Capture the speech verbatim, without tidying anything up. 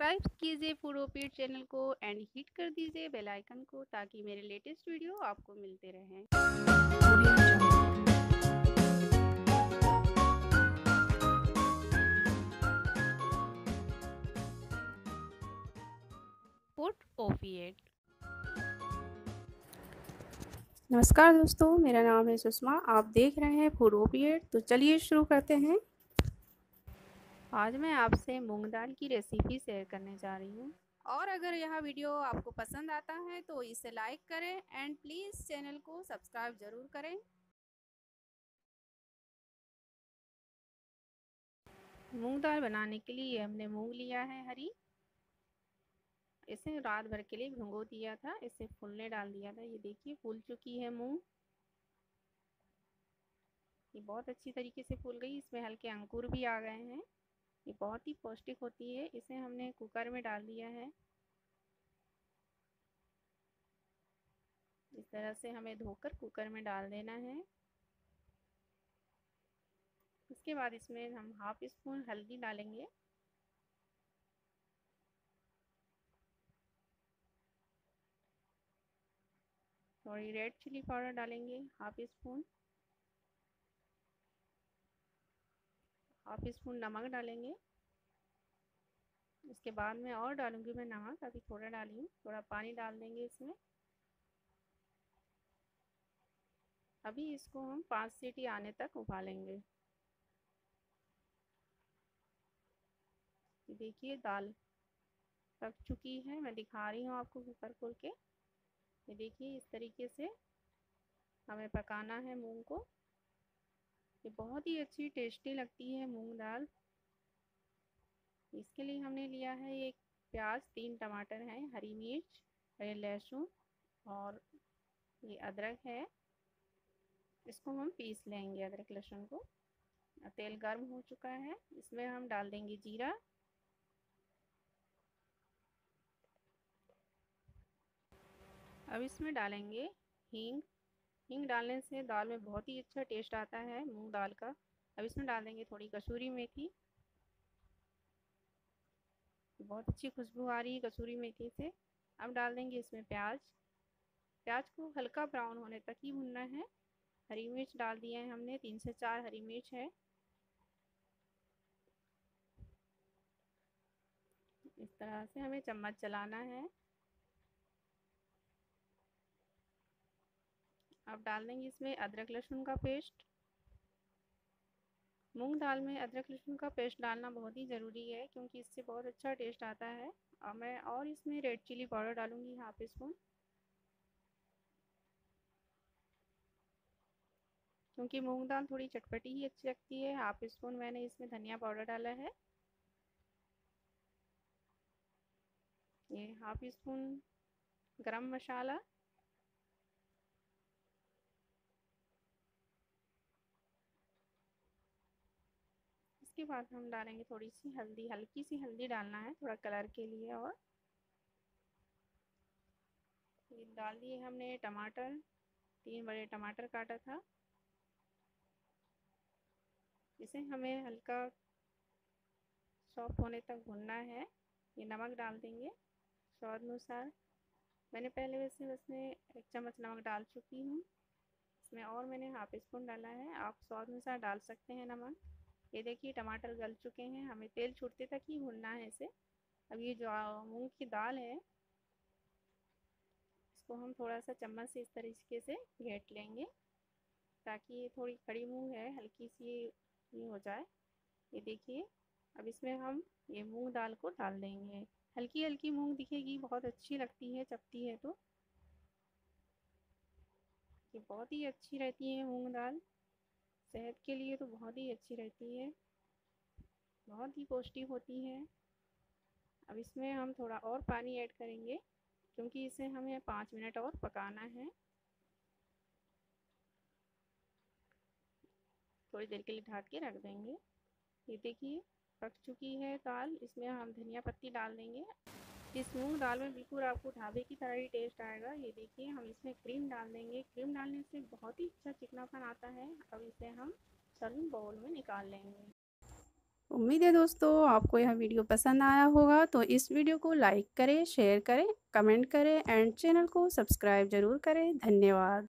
Subscribe कीजिए food opiate channel को and hit कर दीजिए बेल आइकन को ताकि मेरे लेटेस्ट वीडियो आपको मिलते रहें। Food opiate. नमस्कार दोस्तों, मेरा नाम है सुषमा, आप देख रहे हैं फूड ओपिएट। तो चलिए शुरू करते हैं। आज मैं आपसे मूंग दाल की रेसिपी शेयर करने जा रही हूँ, और अगर यह वीडियो आपको पसंद आता है तो इसे लाइक करें एंड प्लीज़ चैनल को सब्सक्राइब ज़रूर करें। मूंग दाल बनाने के लिए हमने मूंग लिया है हरी, इसे रात भर के लिए भिगो दिया था, इसे फूलने डाल दिया था। ये देखिए फूल चुकी है मूंग, ये बहुत अच्छी तरीके से फूल गई, इसमें हल्के अंकुर भी आ गए हैं। ये बहुत ही पौष्टिक होती है, इसे हमने कुकर में डाल दिया है। इस तरह से हमें धोकर कुकर में डाल देना है। उसके बाद इसमें हम हाफ स्पून हल्दी डालेंगे, थोड़ी रेड चिली पाउडर डालेंगे हाफ स्पून, हाफ स्पून नमक डालेंगे। उसके बाद में और डालूंगी मैं नमक, अभी थोड़ा डाली हूँ, थोड़ा पानी डाल देंगे इसमें। अभी इसको हम पाँच सीटी आने तक उबालेंगे। देखिए दाल पक चुकी है, मैं दिखा रही हूँ आपको कुकर खोल के। ये देखिए इस तरीके से हमें पकाना है मूंग को। ये बहुत ही अच्छी टेस्टी लगती है मूंग दाल। इसके लिए हमने लिया है एक प्याज, तीन टमाटर हैं, हरी मिर्च, हरे लहसुन और ये अदरक है, इसको हम पीस लेंगे अदरक लहसुन को। तेल गर्म हो चुका है, इसमें हम डाल देंगे जीरा, अब इसमें डालेंगे हींग। हींग डालने से दाल में बहुत ही अच्छा टेस्ट आता है मूंग दाल का। अब इसमें डाल देंगे थोड़ी कसूरी मेथी, बहुत अच्छी खुशबू आ रही है कसूरी मेथी से। अब डाल देंगे इसमें प्याज, प्याज को हल्का ब्राउन होने तक ही भुनना है। हरी मिर्च डाल दिए हैं हमने, तीन से चार हरी मिर्च है। इस तरह से हमें चम्मच चलाना है। अब डाल देंगे इसमें अदरक लहसुन का पेस्ट। मूंग दाल में अदरक लहसुन का पेस्ट डालना बहुत ही ज़रूरी है क्योंकि इससे बहुत अच्छा टेस्ट आता है। और मैं और इसमें रेड चिली पाउडर डालूंगी हाफ स्पून, क्योंकि मूंग दाल थोड़ी चटपटी ही अच्छी लगती है। हाफ स्पून मैंने इसमें धनिया पाउडर डाला है, ये हाफ स्पून गरम मसाला, के बाद हम डालेंगे थोड़ी सी हल्दी, हल्की सी हल्दी डालना है थोड़ा कलर के लिए। और ये डाल दिए हमने टमाटर, तीन बड़े टमाटर काटा था, इसे हमें हल्का सॉफ्ट होने तक भुनना है। ये नमक डाल देंगे स्वाद अनुसार, मैंने पहले वैसे उसमें एक चम्मच नमक डाल चुकी हूँ, इसमें और मैंने हाफ स्पून डाला है, आप स्वाद अनुसार डाल सकते हैं नमक। ये देखिए टमाटर गल चुके हैं, हमें तेल छूटते तक ही भुनना है इसे। अब ये जो मूंग की दाल है इसको हम थोड़ा सा चम्मच से इस तरीके से घेंट लेंगे ताकि ये थोड़ी खड़ी मूंग है हल्की सी ये हो जाए। ये देखिए अब इसमें हम ये मूंग दाल को डाल देंगे। हल्की हल्की मूंग दिखेगी, बहुत अच्छी लगती है चपती है तो। ये बहुत ही अच्छी रहती है मूंग दाल, सेहत के लिए तो बहुत ही अच्छी रहती है, बहुत ही पौष्टिक होती है। अब इसमें हम थोड़ा और पानी ऐड करेंगे क्योंकि इसे हमें पाँच मिनट और पकाना है। थोड़ी देर के लिए ढक के रख देंगे। ये देखिए पक चुकी है दाल, इसमें हम धनिया पत्ती डाल देंगे। इस मूंग दाल में बिल्कुल आपको ढाबे की तरह ही टेस्ट आएगा। ये देखिए हम इसमें क्रीम डाल देंगे, क्रीम डालने से बहुत ही अच्छा चिकनापन आता है। अब इसे हम सर्विंग बाउल में निकाल लेंगे। उम्मीद है दोस्तों आपको यह वीडियो पसंद आया होगा। तो इस वीडियो को लाइक करें, शेयर करें, कमेंट करें एंड चैनल को सब्सक्राइब ज़रूर करें। धन्यवाद।